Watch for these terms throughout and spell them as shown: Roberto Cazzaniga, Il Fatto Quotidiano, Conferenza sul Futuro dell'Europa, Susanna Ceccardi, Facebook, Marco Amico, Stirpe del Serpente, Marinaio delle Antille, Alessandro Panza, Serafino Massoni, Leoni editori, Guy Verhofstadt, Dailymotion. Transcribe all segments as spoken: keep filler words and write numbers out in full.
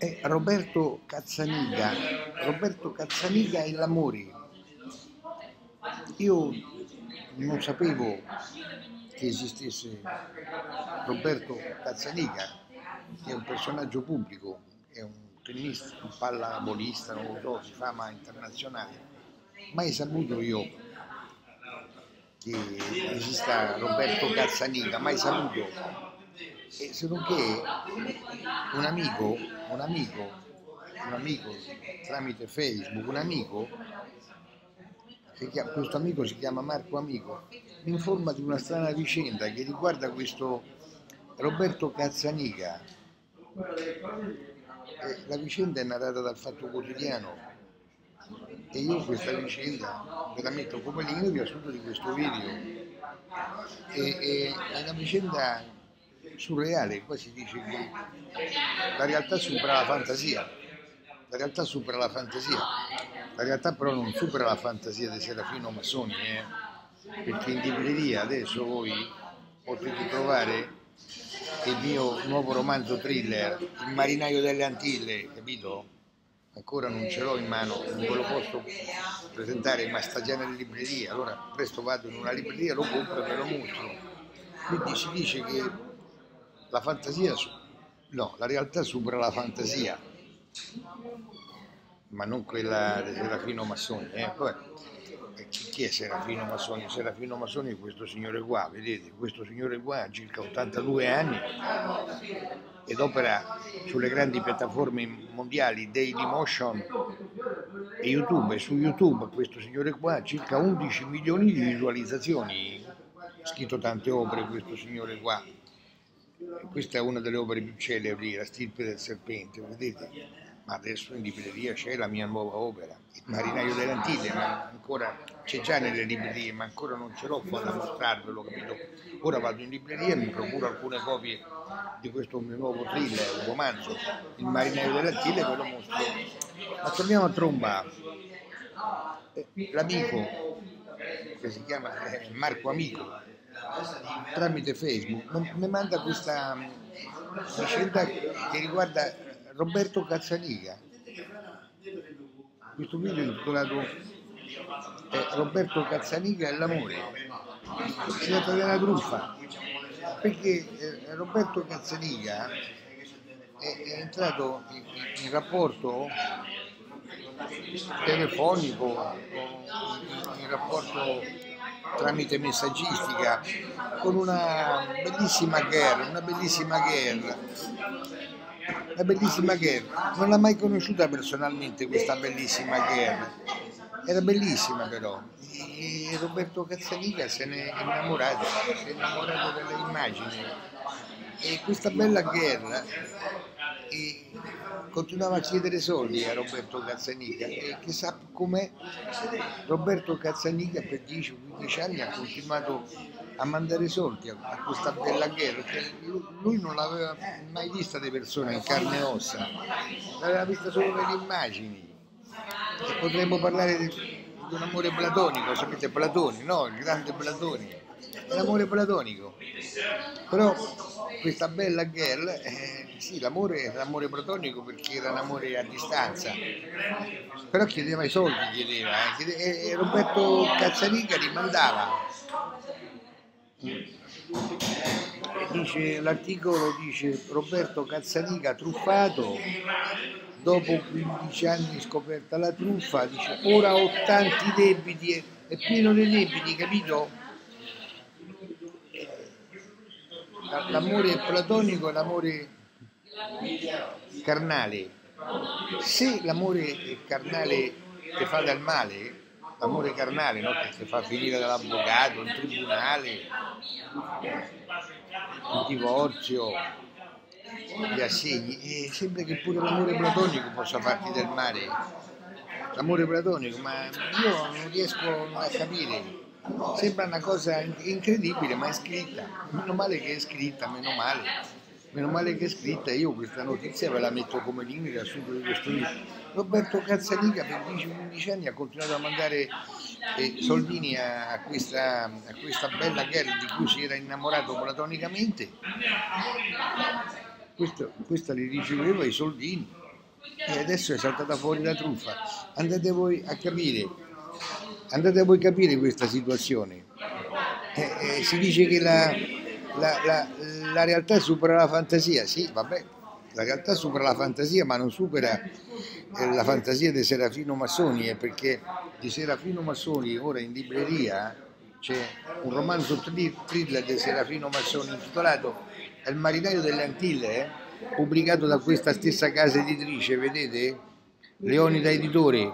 è Roberto Cazzaniga. Roberto Cazzaniga e l'amore. Io non sapevo che esistesse Roberto Cazzaniga, che è un personaggio pubblico, è un tennista, un pallavolista, non lo so, di fama internazionale. Mai saputo io che esista Roberto Cazzaniga, mai saputo. E se non che un amico, un amico, un amico tramite Facebook, un amico, chiama, questo amico si chiama Marco Amico, mi informa di una strana vicenda che riguarda questo Roberto Cazzaniga. E la vicenda è narrata dal Fatto Quotidiano. E io questa vicenda ve la metto come link nel riassunto di questo video. E, e, è una vicenda surreale, qua si dice che la realtà supera la fantasia, la realtà supera la fantasia, la realtà però non supera la fantasia di Serafino Massoni, eh? Perché in libreria adesso voi potete trovare il mio nuovo romanzo thriller, Il Marinaio delle Antille, capito? Ancora non ce l'ho in mano, non ve lo posso presentare, ma sta già nella libreria, allora presto vado in una libreria, lo compro e ve lo mostro. Quindi si dice che la fantasia, no, la realtà supera la fantasia, ma non quella di Serafino Massoni. Eh? Chi è Serafino Massoni? Serafino Massoni è questo signore qua, vedete, questo signore qua ha circa ottantadue anni ed opera sulle grandi piattaforme mondiali Dailymotion e YouTube. E su YouTube questo signore qua ha circa undici milioni di visualizzazioni, ha scritto tante opere questo signore qua. Questa è una delle opere più celebri, La Stirpe del Serpente, vedete? Ma adesso in libreria c'è la mia nuova opera, Il Marinaio delle Antille, ma ancora c'è già nelle librerie, ma ancora non ce l'ho qua da mostrarvelo, capito? Ora vado in libreria e mi procuro alcune copie di questo mio nuovo thriller, un romanzo, Il Marinaio delle Antille, e ve lo mostro. Ma torniamo a Tromba. L'amico, che si chiama Marco Amico, tramite Facebook, mi manda questa vicenda che riguarda Roberto Cazzaniga. Questo video è intitolato eh, Roberto Cazzaniga e l'amore. Si tratta di una truffa, perché eh, Roberto Cazzaniga è, è entrato in, in rapporto telefonico, in, in rapporto tramite messaggistica con una bellissima girl, una bellissima girl. La bellissima girl, non l'ha mai conosciuta personalmente questa bellissima girl, era bellissima però, e Roberto Cazzaniga se n'è innamorato, si è innamorato dell'immagine, e questa bella girl e continuava a chiedere soldi a Roberto Cazzaniga, e chissà com'è, Roberto Cazzaniga per dieci o quindici anni ha continuato a mandare soldi a questa bella girl, che lui non l'aveva mai vista di persona in carne e ossa, l'aveva vista solo nelle immagini. E potremmo parlare di, di un amore platonico, sapete Platone, no? Il grande Platone, l'amore platonico. Però questa bella girl, eh, sì, l'amore era l'amore platonico perché era un amore a distanza, però chiedeva i soldi, chiedeva, eh, chiedeva e Roberto Cazzaniga li mandava. L'articolo dice: Roberto Cazzaniga truffato, dopo quindici anni scoperta la truffa, dice ora ho tanti debiti, è pieno di debiti, capito? L'amore platonico è l'amore carnale. Se l'amore carnale ti fa del male, l'amore carnale, no? Che ti fa finire dall'avvocato, il tribunale, il divorzio, gli assegni, e sembra che pure l'amore platonico possa farti del male, l'amore platonico, ma io non riesco a capire, sembra una cosa incredibile, ma è scritta, meno male che è scritta, meno male, meno male che è scritta. Io questa notizia ve la metto come link nel riassunto di questo video. Roberto Cazzaniga per dieci quindici anni ha continuato a mandare eh, soldini a questa, a questa bella girl di cui si era innamorato platonicamente. Questo, questa li riceveva i soldini, e adesso è saltata fuori la truffa. Andate voi a capire, andate voi a capire questa situazione. Eh, eh, si dice che la, la, la, la realtà supera la fantasia, sì, vabbè, la realtà supera la fantasia, ma non supera eh, la fantasia di Serafino Massoni, eh, perché di Serafino Massoni ora in libreria c'è un romanzo thriller di Serafino Massoni intitolato Il Marinaio delle Antille, eh, pubblicato da questa stessa casa editrice, vedete? Leoni editori.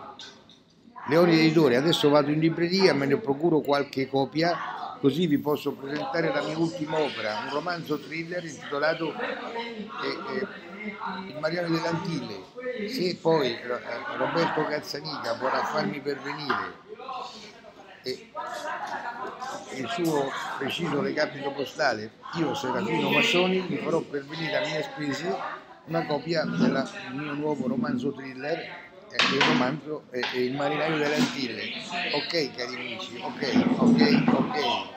Leoni editori. Adesso vado in libreria, me ne procuro qualche copia, così vi posso presentare la mia ultima opera, un romanzo thriller intitolato eh, eh, Il Marinaio delle Antille. Se poi eh, Roberto Cazzaniga vorrà farmi pervenire e il suo preciso recapito postale, io Serafino Massoni vi farò pervenire a mie spese una copia del mio nuovo romanzo thriller, eh, il romanzo eh, Il Marinaio delle Antille. Ok cari amici, ok, ok, ok.